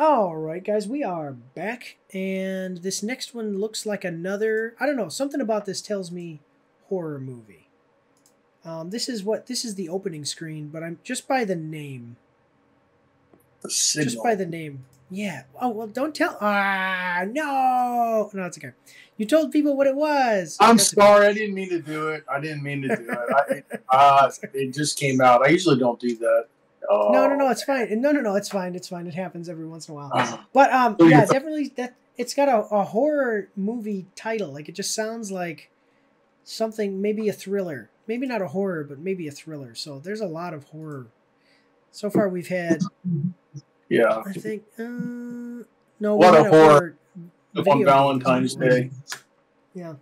Alright guys, we are back, and this next one looks like another, I don't know, something about this tells me horror movie. This is the opening screen, but I'm just by the name. The Signal. Just by the name. Yeah. Oh, well, don't tell. Ah, no. No, it's okay. You told people what it was. I'm sorry. I didn't mean to do it. It just came out. I usually don't do that. No, it's fine. No, it's fine. It happens every once in a while. But, yeah, definitely that it's got a horror movie title. Like, it just sounds like something, maybe a thriller. Maybe not a horror, but maybe a thriller. So there's a lot of horror. So far we've had... Yeah. I think... no, what a horror on Valentine's Day. Yeah.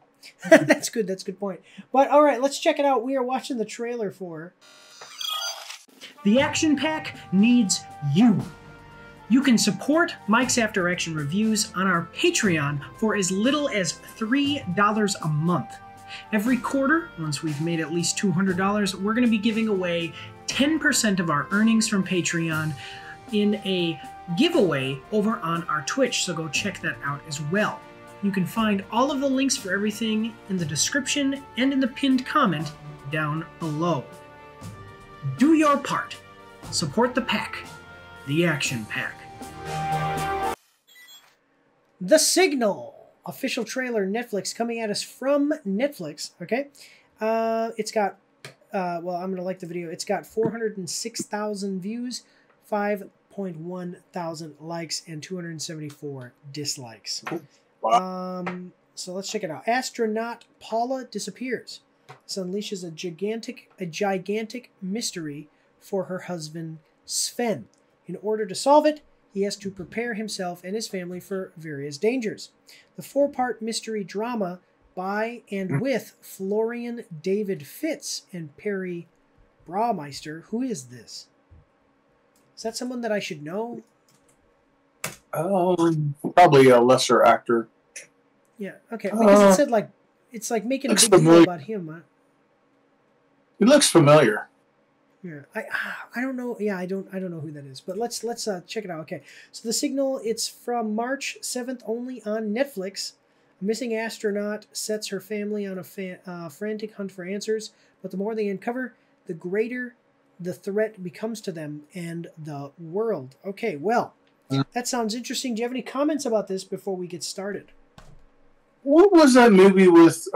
That's good. That's a good point. But, all right, let's check it out. We are watching the trailer for... The Action Pack needs you. You can support Mike's After Action Reviews on our Patreon for as little as $3 a month. Every quarter, once we've made at least $200, we're going to be giving away 10% of our earnings from Patreon in a giveaway over on our Twitch, so go check that out as well. You can find all of the links for everything in the description and in the pinned comment down below. Do your part. Support the pack. The Action Pack. The Signal. Official trailer, Netflix, coming at us from Netflix, okay? It's got, well, I'm going to like the video. It's got 406,000 views, 5.1 thousand likes, and 274 dislikes. So let's check it out. Astronaut Paula disappears. This unleashes a gigantic mystery for her husband, Sven. In order to solve it, he has to prepare himself and his family for various dangers. The four-part mystery drama by and with Florian David Fitz and Perry Braumeister. Who is this? Is that someone that I should know? Probably a lesser actor. Yeah, okay. Because it said, like, it's like making a big deal about him. Huh? It looks familiar. Yeah, I don't know. Yeah, I don't know who that is. But let's check it out. Okay, so The Signal. It's from March 7th only on Netflix. A missing astronaut sets her family on a frantic hunt for answers, but the more they uncover, the greater the threat becomes to them and the world. Okay, well, that sounds interesting. Do you have any comments about this before we get started? What was that movie with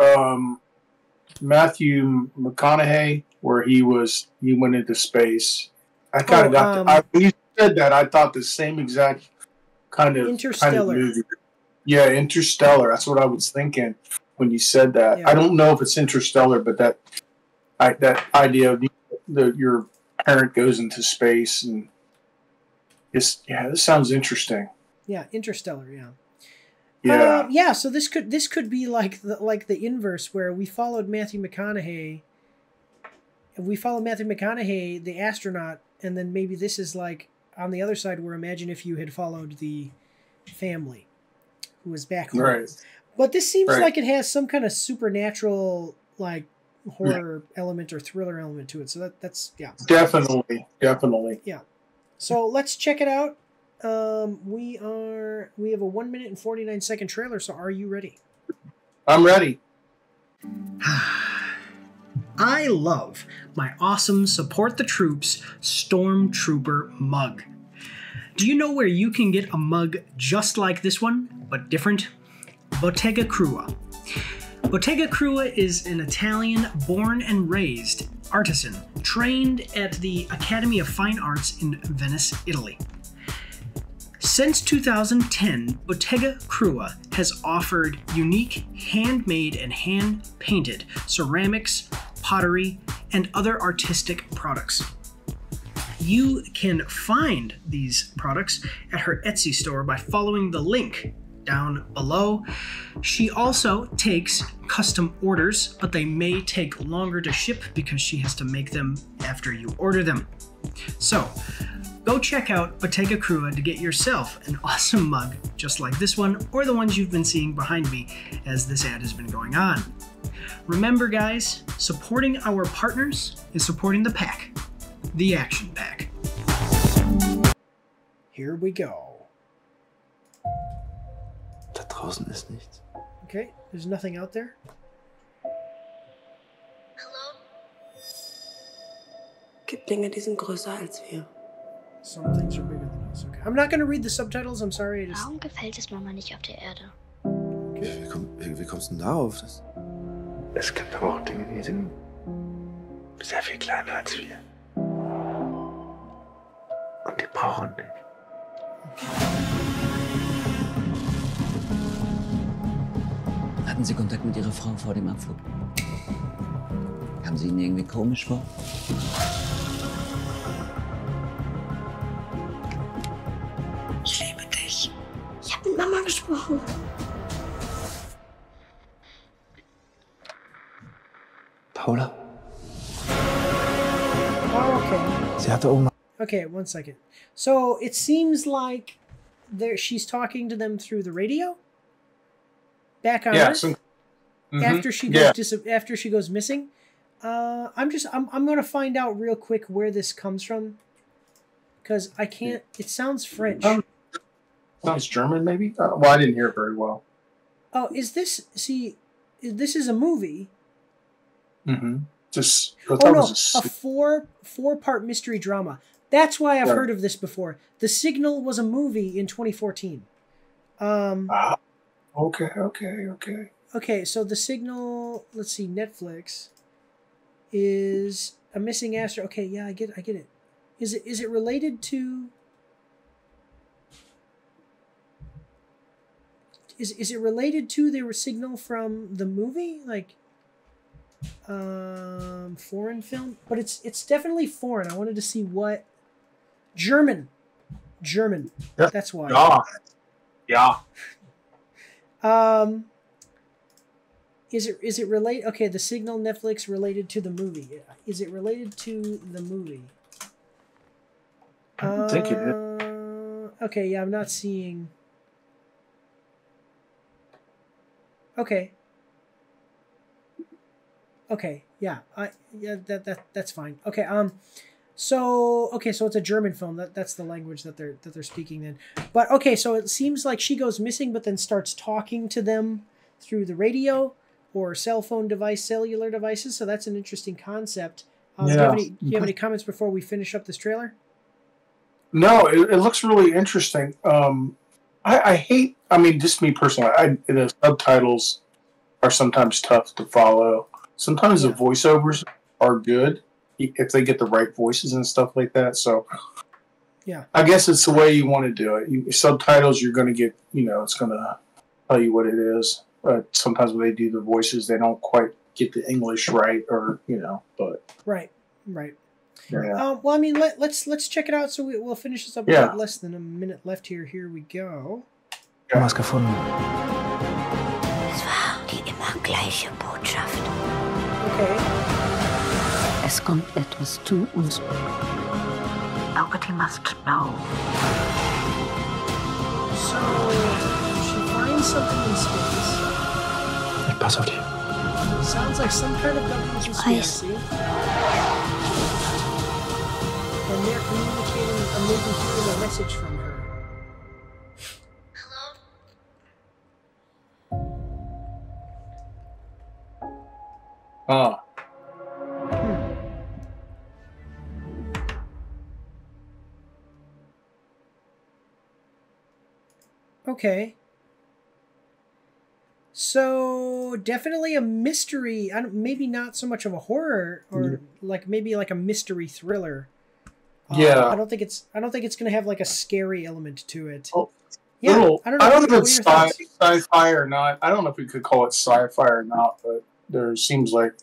Matthew McConaughey? Where he went into space. I kind of got. When you said that, I thought the same exact kind of Interstellar. Kind of movie. Yeah, Interstellar. That's what I was thinking when you said that. Yeah. I don't know if it's Interstellar, but that idea of your parent goes into space and this sounds interesting. Yeah, Interstellar. Yeah. Yeah. Yeah. So this could be like the inverse, where we followed Matthew McConaughey. If we follow Matthew McConaughey, the astronaut, and then maybe this is like on the other side where imagine if you had followed the family who was back home. Right. But this seems like it has some kind of supernatural, like, horror element or thriller element to it. So that's, yeah. Definitely. Yeah. So let's check it out. We have a 1-minute and 49-second trailer, so are you ready? I'm ready. I love my awesome Support the Troops Stormtrooper mug. Do you know where you can get a mug just like this one, but different? Bottega Crua. Bottega Crua is an Italian born and raised artisan trained at the Academy of Fine Arts in Venice, Italy. Since 2010, Bottega Crua has offered unique handmade and hand-painted ceramics, pottery, and other artistic products. You can find these products at her Etsy store by following the link down below. She also takes custom orders, but they may take longer to ship because she has to make them after you order them. So go check out Bottega Crua to get yourself an awesome mug just like this one, or the ones you've been seeing behind me as this ad has been going on. Remember guys, supporting our partners is supporting the pack, the Action Pack. Here we go. draußen ist nichts. Okay, there's nothing out there. Hello? Gibt Dinge, die sind größer als wir. Some things are bigger than us. Okay. I'm not going to read the subtitles, I'm sorry. Warum gefällt es Mama nicht auf der Erde? Okay. Wie kommst du denn da auf das? Es gibt aber auch Dinge, die sind sehr viel kleiner als wir. Und die brauchen dich. Okay. Hatten Sie Kontakt mit Ihrer Frau vor dem Abflug? Haben Sie Ihnen irgendwie komisch vor? Ich liebe dich. Ich habe mit Mama gesprochen. Paula? Oh, okay. Sie hatte oben. Okay, one second. So it seems like there she's talking to them through the radio. Back on Earth, after she goes missing. I'm gonna find out real quick where this comes from, because I can't. It sounds French. Sounds German, maybe. Well, I didn't hear it very well. Oh, is this? See, this is a movie. Mm-hmm. Just. Oh no, a four-part mystery drama. That's why I've heard of this before. The Signal was a movie in 2014. Okay, so The Signal, let's see, Netflix is a missing asteroid. Okay, yeah, I get it. Is it related to is it related to the Signal from the movie? Like foreign film? But it's definitely foreign. I wanted to see what. German. That's why. Yeah. Is it related? Okay, The Signal, Netflix, related to the movie. Is it related to the movie? I don't think it is. Okay, yeah, I'm not seeing. Okay, yeah. That's fine. Okay, So it's a German film. That's the language that they're speaking in. But okay, so it seems like she goes missing, but then starts talking to them through the radio or cell phone device, cellular devices. So that's an interesting concept. Do you have any comments before we finish up this trailer? No, it looks really interesting. I mean, just me personally. The subtitles are sometimes tough to follow. Sometimes the voiceovers are good, if they get the right voices and stuff like that. So yeah, I guess it's the way you want to do it. Subtitles, you're going to get, it's going to tell you what it is. But sometimes when they do the voices, they don't quite get the English right, or, but. Right. Yeah. Well, I mean, let's check it out. So we'll finish this up with less than a minute left here. Here we go. Es war die immer gleiche Botschaft. Okay. Es kommt etwas zu uns. Nobody must know. So, she finds something in space. Ich pass auf dich. Sounds like some kind of government conspiracy. And they're communicating a moving through a message from her. Hello? Ah. Okay. So definitely a mystery. Maybe not so much of a horror, or maybe like a mystery thriller. Yeah. I don't think it's going to have like a scary element to it. Oh, yeah. I don't know if it's sci-fi or not. I don't know if we could call it sci-fi or not, but there seems like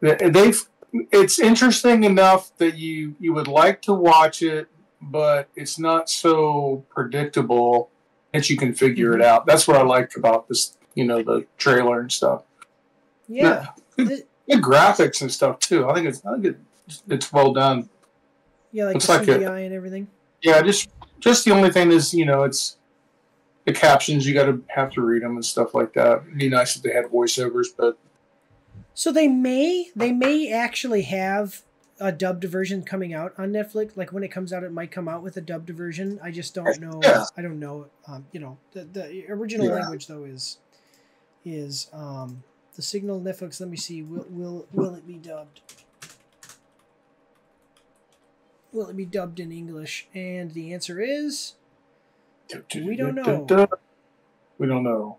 it's interesting enough that you would like to watch it, but it's not so predictable that you can figure it out. That's what I liked about this, the trailer and stuff. Yeah. The graphics and stuff too. I think it's well done. Yeah, like the CGI and everything. Yeah, just the only thing is, it's the captions. You have to read them and stuff like that. It'd be nice if they had voiceovers, but so they may actually have a dubbed version coming out on Netflix. Like when it comes out, it might come out with a dubbed version. I just don't know. Yeah. I don't know. You know, the original language though is The Signal Netflix. Let me see. Will it be dubbed? Will it be dubbed in English? And the answer is we don't know. We don't know.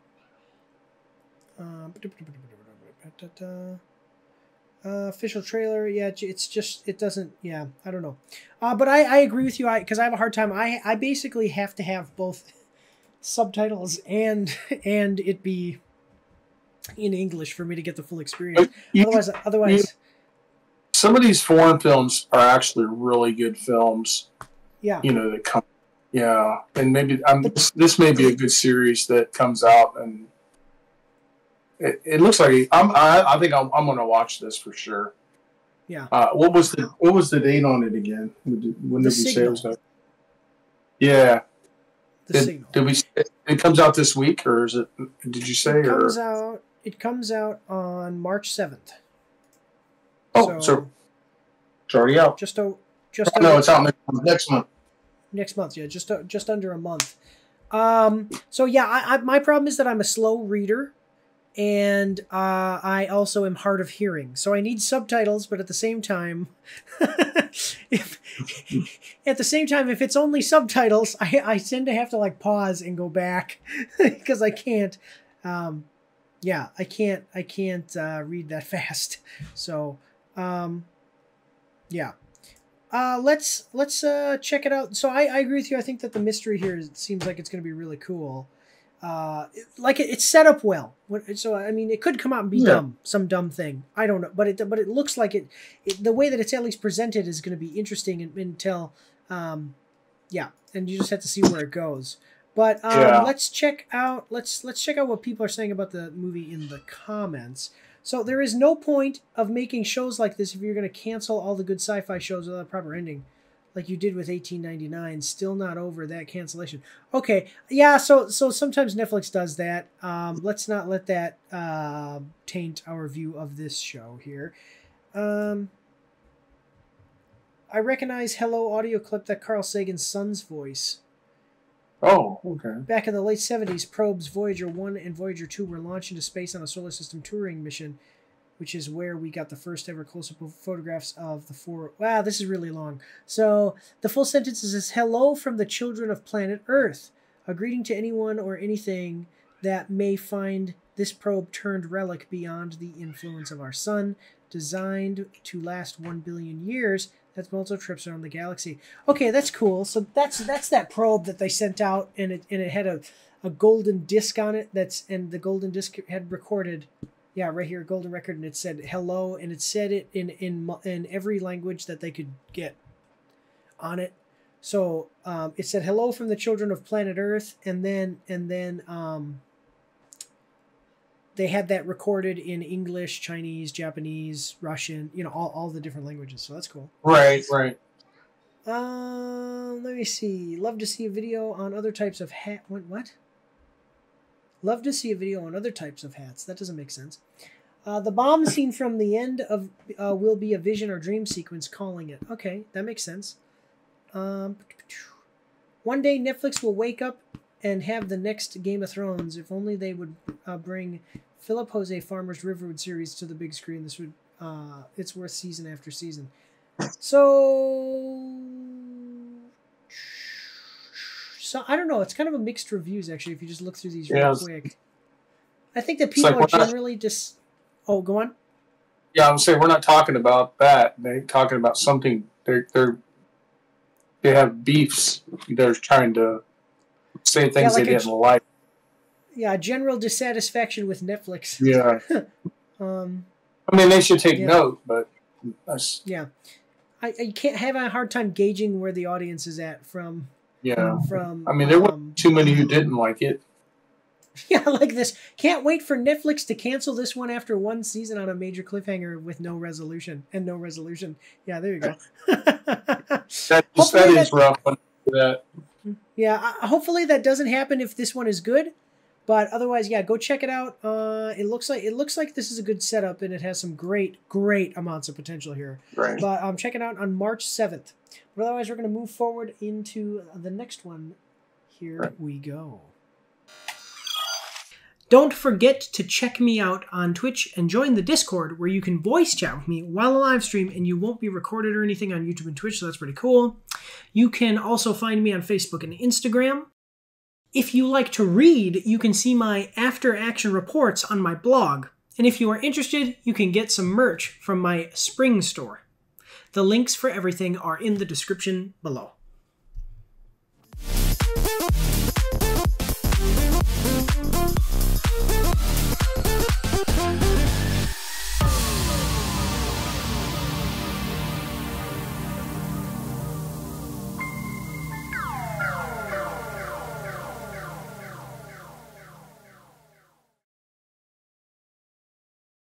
Official trailer, yeah, it's just, it doesn't, yeah, I don't know. But I agree with you, because I have a hard time. I basically have to have both subtitles and it be in English for me to get the full experience. Otherwise, some of these foreign films are actually really good films. Yeah. You know, that come, yeah. And maybe, this may be a good series that comes out and... It looks like I think I'm going to watch this for sure. Yeah. What was the date on it again? When did we say it was going? Yeah. The Signal. Did we? It comes out this week, or is it? Did you say? It comes out on March 7th. Oh, so it's already out. No, it's out next month. Next month, yeah, just under a month. So yeah, my problem is that I'm a slow reader. And I also am hard of hearing, so I need subtitles. But at the same time, if it's only subtitles, I tend to have to like pause and go back because I can't. Yeah, I can't read that fast. So, yeah, let's check it out. So I agree with you. I think that the mystery here seems like it's going to be really cool. Like it's set up well. So I mean, it could come out and be dumb, some dumb thing. I don't know, but it looks like it. The way that it's at least presented is going to be interesting until, yeah. And you just have to see where it goes. But let's check out what people are saying about the movie in the comments. So there is no point of making shows like this if you're going to cancel all the good sci-fi shows without a proper ending. Like you did with 1899, still not over that cancellation. Okay, yeah. So sometimes Netflix does that. Let's not let that taint our view of this show here. I recognize Hello audio clip, that Carl Sagan's son's voice. Oh, okay. Back in the late 70s, probes Voyager 1 and Voyager 2 were launched into space on a solar system touring mission, which is where we got the first ever close-up photographs of the four... Wow, this is really long. So the full sentence is, hello from the children of planet Earth. A greeting to anyone or anything that may find this probe-turned relic beyond the influence of our sun, designed to last 1 billion years. That's multiple trips around the galaxy. Okay, that's cool. So that's that probe that they sent out, and it had a golden disc on it. And the golden disc had recorded... Yeah, right here, golden record, and it said hello, and it said it in every language that they could get on it. So it said hello from the children of planet Earth, and then they had that recorded in English, Chinese, Japanese, Russian, you know, all the different languages. So that's cool. Right, right. Let me see. Love to see a video on other types of what? Love to see a video on other types of hats. That doesn't make sense. The bomb scene from the end of will be a vision or dream sequence calling it. Okay, that makes sense. One day Netflix will wake up and have the next Game of Thrones. If only they would bring Philip Jose Farmer's Riverwood series to the big screen. This would it's worth season after season. So I don't know. It's kind of a mixed reviews, actually, if you just look through these real quick. I think that people are generally just... Oh, go on. Yeah, I'm saying we're not talking about that. They're talking about something. They have beefs. They're trying to say things they didn't like. Yeah, general dissatisfaction with Netflix. Yeah. I mean, they should take note, but... Yeah. I can't have a hard time gauging where the audience is at from... Yeah, I mean, there weren't too many who didn't like it. Yeah, like this. Can't wait for Netflix to cancel this one after one season on a major cliffhanger with no resolution. And no resolution. Yeah, there you go. That is rough. Yeah, hopefully that doesn't happen if this one is good. But otherwise, yeah, go check it out. It looks like this is a good setup, and it has some great amounts of potential here. Right. But check it out on March 7th. But otherwise, we're going to move forward into the next one. Here we go. Don't forget to check me out on Twitch and join the Discord, where you can voice chat with me while I live stream, and you won't be recorded or anything on YouTube and Twitch, so that's pretty cool. You can also find me on Facebook and Instagram. If you like to read, you can see my after action reports on my blog. And if you are interested, you can get some merch from my spring store. The links for everything are in the description below.